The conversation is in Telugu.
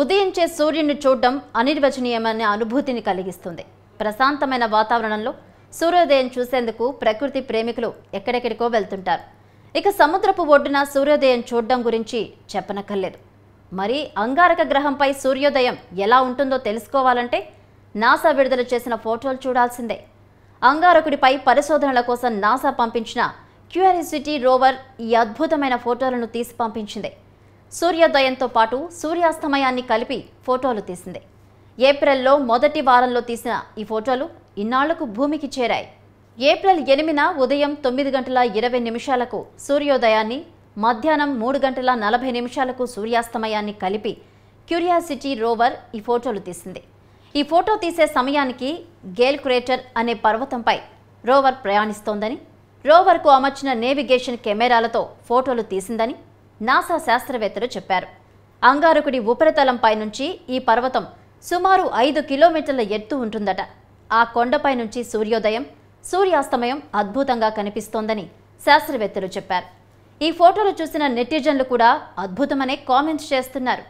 ఉదయించే సూర్యుని చూడడం అనిర్వచనీయమైన అనుభూతిని కలిగిస్తుంది. ప్రశాంతమైన వాతావరణంలో సూర్యోదయం చూసేందుకు ప్రకృతి ప్రేమికులు ఎక్కడెక్కడికో వెళ్తుంటారు. ఇక సముద్రపు ఒడ్డున సూర్యోదయం చూడడం గురించి చెప్పనక్కర్లేదు. మరి అంగారక గ్రహంపై సూర్యోదయం ఎలా ఉంటుందో తెలుసుకోవాలంటే నాసా విడుదల చేసిన ఫోటోలు చూడాల్సిందే. అంగారకుడిపై పరిశోధనల కోసం నాసా పంపించిన క్యూరియాసిటీ రోవర్ ఈ అద్భుతమైన ఫోటోలను తీసి పంపించింది. సూర్యోదయంతో పాటు సూర్యాస్తమయాన్ని కలిపి ఫోటోలు తీసింది. ఏప్రిల్లో మొదటి వారంలో తీసిన ఈ ఫోటోలు ఇన్నాళ్లకు భూమికి చేరాయి. ఏప్రిల్ 8న ఉదయం 9:20 సూర్యోదయాన్ని, మధ్యాహ్నం 3:40 సూర్యాస్తమయాన్ని కలిపి క్యూరియాసిటీ రోవర్ ఈ ఫోటోలు తీసింది. ఈ ఫోటో తీసే సమయానికి గేల్ క్రేటర్ అనే పర్వతంపై రోవర్ ప్రయాణిస్తోందని, రోవర్కు అమర్చిన నేవిగేషన్ కెమెరాలతో ఫోటోలు తీసిందని నాసా శాస్త్రవేత్తలు చెప్పారు. అంగారకుడి ఉపరితలంపై నుంచి ఈ పర్వతం సుమారు 5 కిలోమీటర్ల ఎత్తు ఉంటుందట. ఆ కొండపై నుంచి సూర్యోదయం, సూర్యాస్తమయం అద్భుతంగా కనిపిస్తోందని శాస్త్రవేత్తలు చెప్పారు. ఈ ఫోటోలు చూసిన నెటిజన్లు కూడా అద్భుతమనే కామెంట్స్ చేస్తున్నారు.